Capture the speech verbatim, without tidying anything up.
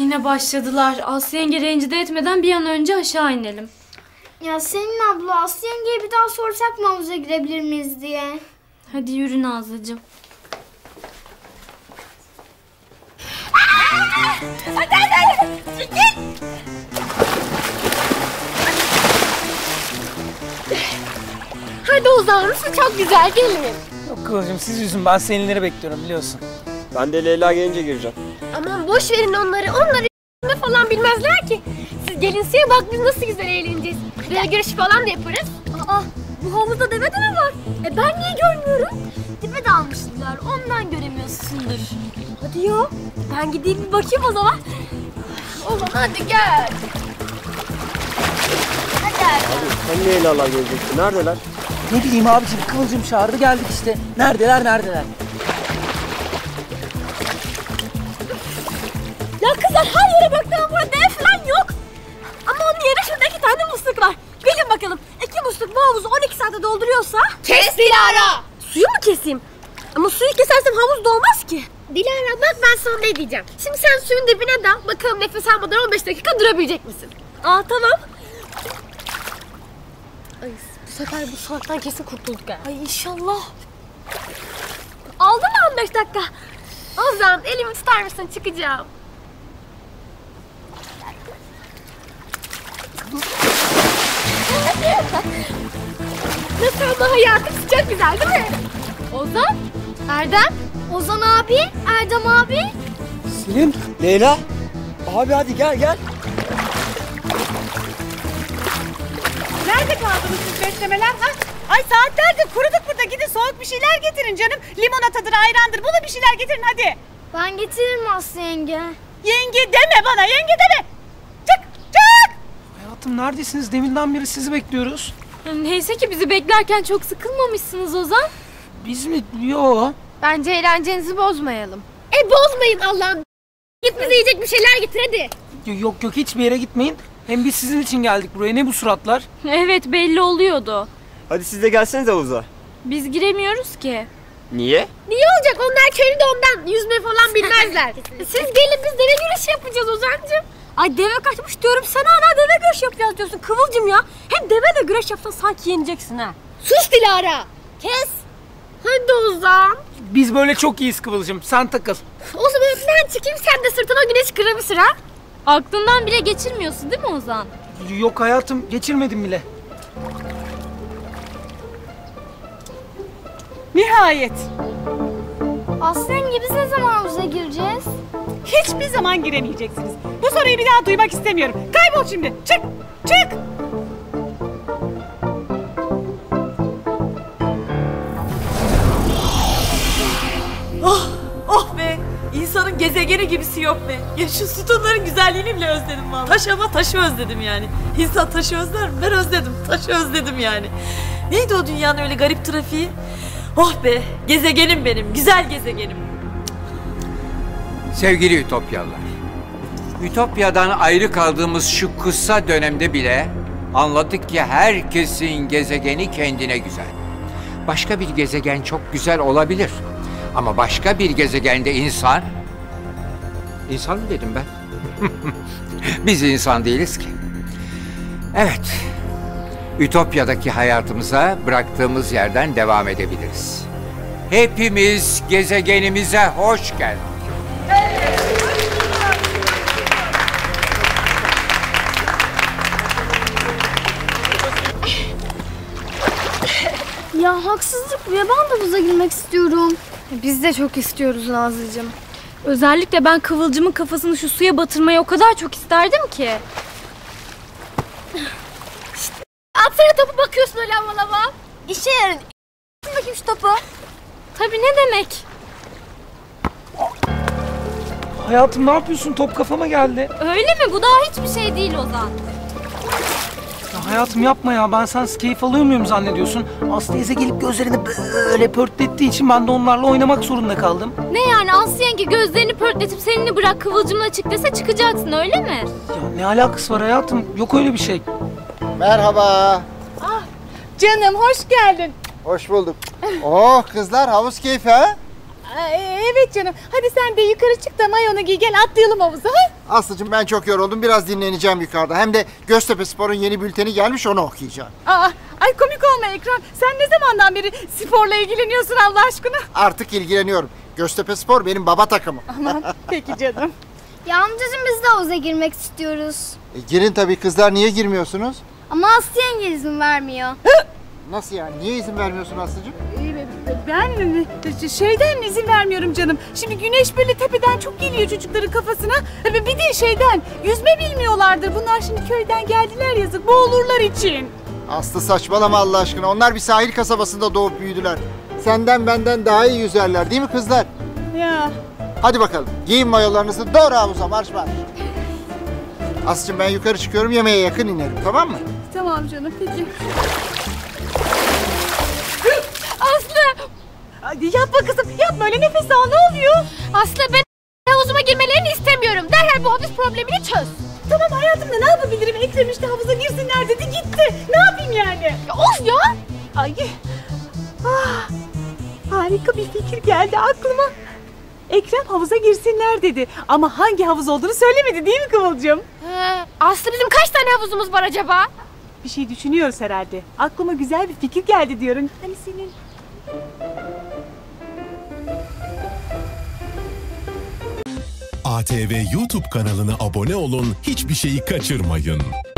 Yine başladılar. Aslı yenge rencide etmeden bir an önce aşağı inelim. Ya Selin abla, Aslı yengeye bir daha sorsak mı havuza girebilir miyiz diye. Hadi yürü Nazlıcığım. Hadi hadi hadi. Git. Hadi Ozan, burası çok güzel, gelin. Yok Kıvılcım, siz yüzün, ben Selinleri bekliyorum biliyorsun. Ben de Leyla gelince gireceğim. Aman boş verin onları, onları ne falan bilmezler ki. Siz gelinseye bak, biz nasıl güzel eğleneceğiz. Deve görüşü falan da yaparız. Aa, bu havuzda deve de mi var? E ben niye görmüyorum? Dibe dalmışlar, ondan göremiyorsundur. Hadi ya, ben gideyim bir bakayım o zaman. O zaman hadi gel. Hadi abi. Sen niye Leyla'lar gelecekti, neredeler? Ne bileyim abiciğim, Kıvılcım çağırdı geldik işte. Neredeler, neredeler? Ya kızlar, her yere baktım, burada ev falan yok. Ama onun yerine şurada iki tane musluk var. Gelin bakalım, iki musluk bu havuzu on iki saate dolduruyorsa... Kes Dilara! Suyu mu keseyim? Ama suyu kesersem havuz dolmaz ki. Dilara bak, ben sana ne diyeceğim. Şimdi sen suyun dibine dal, bakalım nefes almadan on beş dakika durabilecek misin? Aa tamam. Ay, bu sefer bu soğuktan kesin kurtulduk ya. Ay inşallah. Aldın mı on beş dakika? O zaman elimi tutar mısın, çıkacağım. Nasıl ama hayatım, çok güzel değil mi? Ozan, Erdem, Ozan abi, Erdem abi. Selin, Leyla. Abi hadi gel gel. Nerede kaldınız siz beslemeler ha? Ay saatlerdir kuruduk burada, gidin soğuk bir şeyler getirin canım. Limonatadır, ayrandır, bunu bir şeyler getirin hadi. Ben getiririm Aslı yenge. Yenge deme bana, yenge deme. Hayatım neredesiniz? Deminden beri sizi bekliyoruz. Ya neyse ki bizi beklerken çok sıkılmamışsınız Ozan. Biz mi? Yo. Bence eğlencenizi bozmayalım. E bozmayın Allah'ım. Git bize yiyecek bir şeyler getir hadi. Yok yok, hiçbir yere gitmeyin. Hem biz sizin için geldik buraya. Ne bu suratlar? Evet, belli oluyordu. Hadi siz de gelsenize havuza. Biz giremiyoruz ki. Niye? Niye olacak? Onlar köylü de ondan yüzme falan bilmezler. Siz gelin, biz deve güreşi yapacağız Ozancığım. Ay deve kaçmış diyorum, sen hala deve güreş yapacağız diyorsun Kıvılcım ya. Hem deve de güreş yapsan sanki yeneceksin ha. Sus Dilara. Kes. Hadi Ozan. Biz böyle çok iyiyiz Kıvılcım, sen takıl. O zaman ben çıkayım, sen de sırtına güneş kremi sür ha. Aklından bile geçirmiyorsun değil mi Ozan? Yok hayatım, geçirmedim bile. Nihayet. Aslen gibi biz ne zaman havuza gireceğiz? Hiçbir zaman giremeyeceksiniz. Bu soruyu bir daha duymak istemiyorum. Kaybol şimdi. Çık! Çık! Oh! Oh be! İnsanın gezegeni gibisi yok be. Ya şu sütunların güzelliğini bile özledim vallahi. Taş ama taşı özledim yani. İnsan taşı özler mi? Ben özledim. Taşı özledim yani. Neydi o dünyanın öyle garip trafiği? Oh be! Gezegenim benim. Güzel gezegenim. Sevgili Ütopyalılar, Ütopya'dan ayrı kaldığımız şu kısa dönemde bile anladık ki herkesin gezegeni kendine güzel. Başka bir gezegen çok güzel olabilir ama başka bir gezegende insan... İnsan mı dedim ben? Biz insan değiliz ki. Evet, Ütopya'daki hayatımıza bıraktığımız yerden devam edebiliriz. Hepimiz gezegenimize hoş geldiniz. Ya haksızlık bu ya, ben de havuza girmek istiyorum. Biz de çok istiyoruz Nazlıcığım. Özellikle ben Kıvılcım'ın kafasını şu suya batırmayı o kadar çok isterdim ki. İşte, atsana topu, bakıyorsun öyle amalama. İşe yarın. Atın bakayım şu topu. Tabii, ne demek. Hayatım ne yapıyorsun? Top kafama geldi. Öyle mi? Bu daha hiçbir şey değil Ozan. Ya hayatım yapma ya. Ben sensiz keyif alıyor muyum zannediyorsun? Aslı teyze gelip gözlerini böyle pörtlettiği için ben de onlarla oynamak zorunda kaldım. Ne yani? Aslı yenge gözlerini pörtletip Selin'i bırak Kıvılcım'la çık dese çıkacaksın öyle mi? Ya ne alakası var hayatım? Yok öyle bir şey. Merhaba. Ah, canım hoş geldin. Hoş bulduk. Oh kızlar, havuz keyfi ha? Evet canım. Hadi sen de yukarı çık da mayonu giy, gel atlayalım havuza. Aslıcığım ben çok yoruldum. Biraz dinleneceğim yukarıda. Hem de Göztepe Spor'un yeni bülteni gelmiş, onu okuyacağım. Aa, ay komik olma Ekrem. Sen ne zamandan beri sporla ilgileniyorsun Allah aşkına? Artık ilgileniyorum. Göztepe Spor benim baba takımım. Aman peki canım. Ya amcacığım biz de havuza girmek istiyoruz. E, girin tabii kızlar, niye girmiyorsunuz? Ama Aslı yenge izin vermiyor. Nasıl yani? Niye izin vermiyorsun Aslıcığım? Ben şeyden izin vermiyorum canım. Şimdi güneş böyle tepeden çok geliyor çocukların kafasına. Bir de şeyden, yüzme bilmiyorlardır. Bunlar şimdi köyden geldiler, yazık, boğulurlar için. Aslı saçmalama Allah aşkına. Onlar bir sahil kasabasında doğup büyüdüler. Senden benden daha iyi yüzerler değil mi kızlar? Ya. Hadi bakalım, giyin mayolarınızı, doğru havuza marş marş. Aslıcığım ben yukarı çıkıyorum, yemeğe yakın inerim, tamam mı? Tamam canım, peki. Aslı! Yapma kızım, yapma öyle, nefes al, ne oluyor? Aslı ben havuzuma girmelerini istemiyorum. Derhal bu havuz problemini çöz. Tamam hayatım da ne yapabilirim? Ekrem işte havuza girsinler dedi, gitti. Ne yapayım yani? Ya, of ya! Ay. Ah, harika bir fikir geldi aklıma. Ekrem havuza girsinler dedi ama hangi havuz olduğunu söylemedi değil mi Kıvılcım? Ee, Aslı bizim kaç tane havuzumuz var acaba? Bir şey düşünüyoruz herhalde. Aklıma güzel bir fikir geldi diyorum. Hani senin... A T V YouTube kanalına abone olun, hiçbir şeyi kaçırmayın.